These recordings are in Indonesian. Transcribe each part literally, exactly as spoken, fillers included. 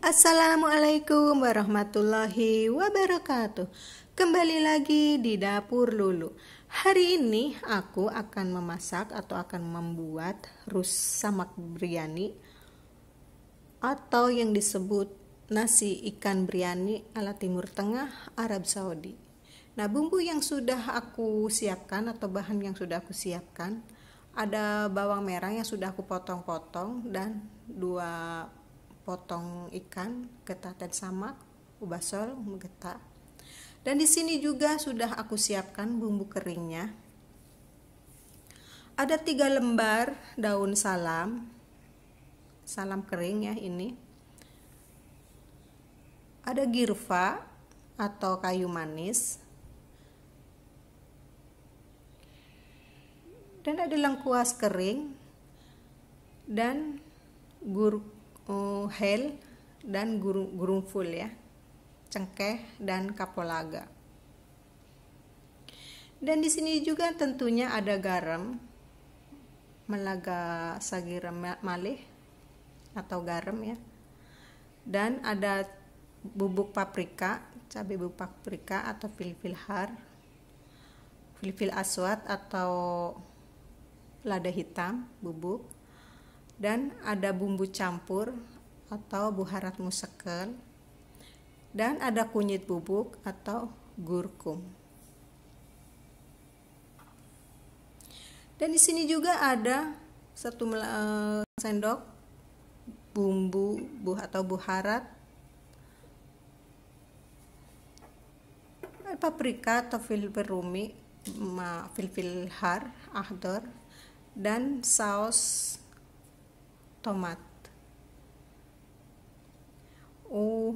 Assalamualaikum warahmatullahi wabarakatuh. Kembali lagi di dapur Lulu. Hari ini aku akan memasak atau akan membuat rus samak biryani atau yang disebut nasi ikan biryani ala Timur Tengah Arab Saudi. Nah, bumbu yang sudah aku siapkan atau bahan yang sudah aku siapkan, ada bawang merah yang sudah aku potong-potong dan dua potong ikan getah dan samak, ubah sol, getah. Dan di sini juga sudah aku siapkan bumbu keringnya. Ada tiga lembar daun salam, salam kering ya ini. Ada girva atau kayu manis. Dan ada lengkuas kering dan gur, uh, hel dan gur, gurung full ya, cengkeh dan kapulaga. Dan di sini juga tentunya ada garam melaga sagira malih atau garam ya. Dan ada bubuk paprika, cabai bubuk paprika atau fil-fil har, fil-fil aswad atau lada hitam bubuk, dan ada bumbu campur atau buharat musakel, dan ada kunyit bubuk atau gurkum. Dan di sini juga ada satu uh, sendok bumbu buh atau buharat paprika atau fil-fil rumi fil-fil har ahdar, dan saus tomat uh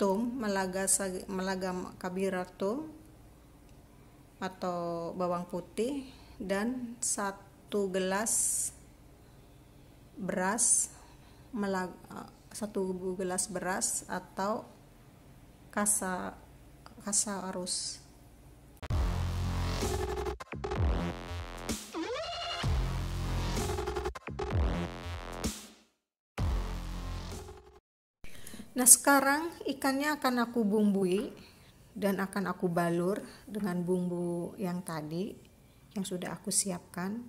tum melaga melaga kabira tum atau bawang putih, dan satu gelas beras melaga satu gelas beras atau kasa kasa arus. Nah, sekarang ikannya akan aku bumbui dan akan aku balur dengan bumbu yang tadi yang sudah aku siapkan.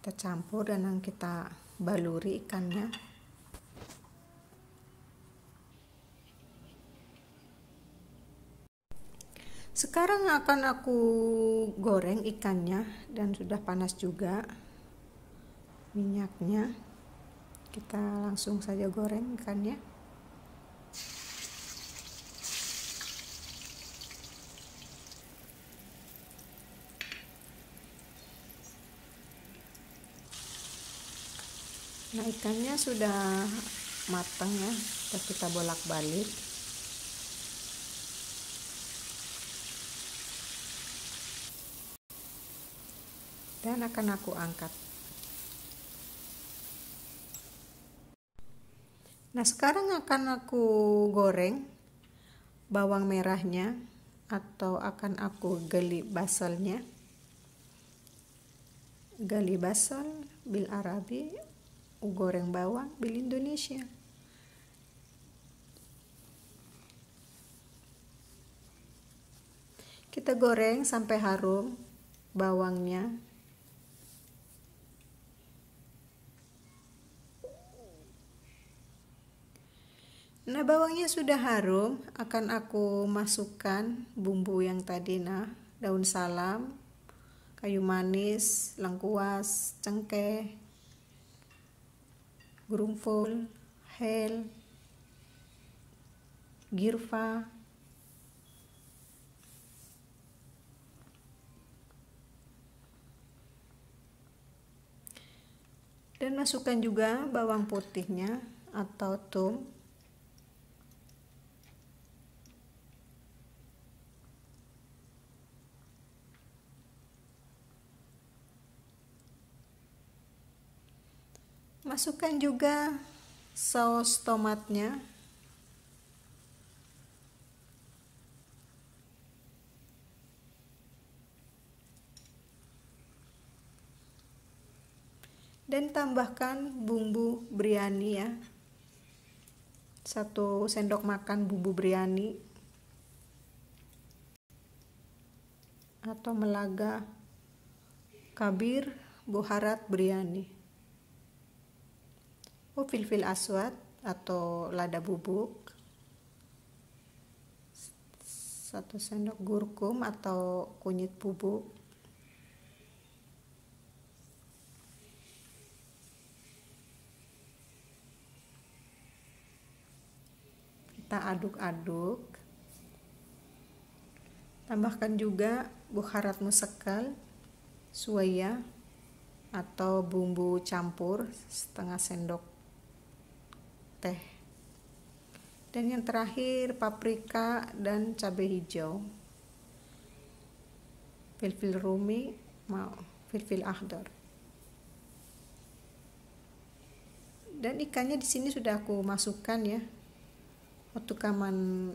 Kita campur dan kita baluri ikannya. Sekarang akan aku goreng ikannya dan sudah panas juga minyaknya. Kita langsung saja goreng ikannya. Nah, ikannya sudah matang ya, terus kita bolak-balik. Dan akan aku angkat. Nah, sekarang akan aku goreng bawang merahnya atau akan aku gali basalnya. Gali basal bil Arabi, goreng bawang bil Indonesia. Kita goreng sampai harum bawangnya. Nah, bawangnya sudah harum, akan aku masukkan bumbu yang tadi, nah, daun salam, kayu manis, lengkuas, cengkeh, gurung ful, hel, girva, dan masukkan juga bawang putihnya atau tum. Masukkan juga saus tomatnya. Dan dan tambahkan bumbu biryani ya, satu sendok makan bumbu biryani atau melaga kabir buharat biryani, fil-fil aswad atau lada bubuk, satu sendok gurkum atau kunyit bubuk, kita aduk-aduk. Tambahkan juga buharat musakel suaya atau bumbu campur setengah sendok teh, dan yang terakhir paprika dan cabai hijau, fil-fil rumi mau fil-fil ahdar. Dan ikannya di sini sudah aku masukkan ya, untuk kaman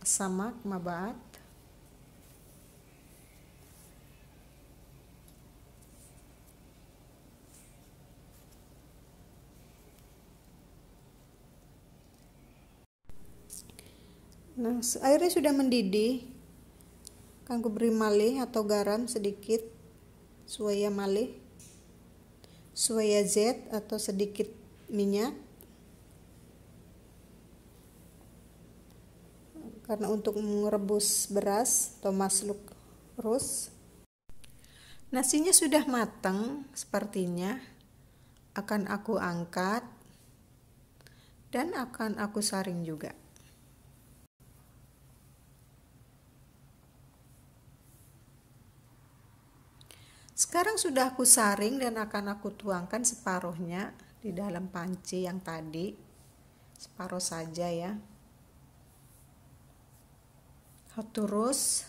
samak mabat. Nah, airnya sudah mendidih. Kan ku beri malih atau garam sedikit, suaya malih, suaya zet atau sedikit minyak. Karena untuk merebus beras atau masluk rus. Nasinya sudah matang sepertinya. Akan aku angkat dan akan aku saring juga. Sekarang sudah aku saring dan akan aku tuangkan separuhnya di dalam panci yang tadi, separuh saja ya. Haturus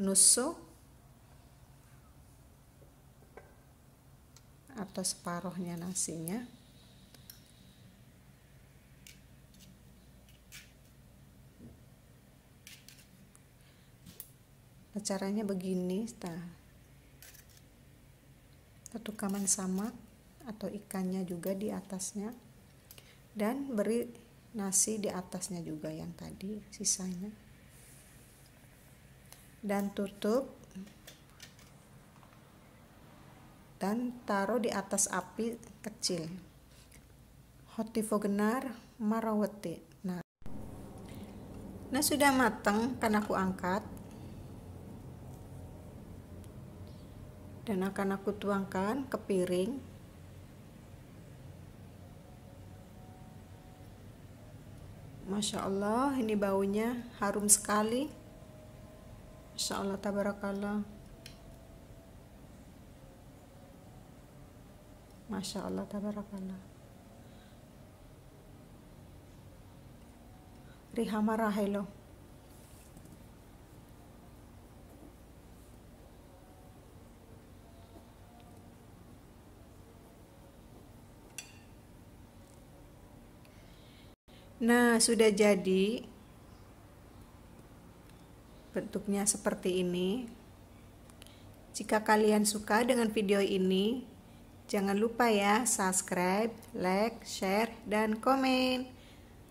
nusuk atau separuhnya nasinya. Caranya begini, nah. Satu kaman samak atau ikannya juga di atasnya, dan beri nasi di atasnya juga yang tadi sisanya, dan tutup dan taruh di atas api kecil. Hotifo genar marawati. Nah, nah sudah matang, kan aku angkat. Dan akan aku tuangkan ke piring. Masya Allah, ini baunya harum sekali. Masya Allah, tabarakallah. Masya Allah, tabarakallah. Riha marahilo. Nah, sudah jadi. Bentuknya seperti ini. Jika kalian suka dengan video ini, jangan lupa ya subscribe, like, share, dan komen.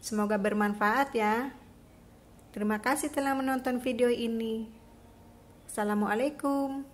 Semoga bermanfaat ya. Terima kasih telah menonton video ini. Assalamualaikum.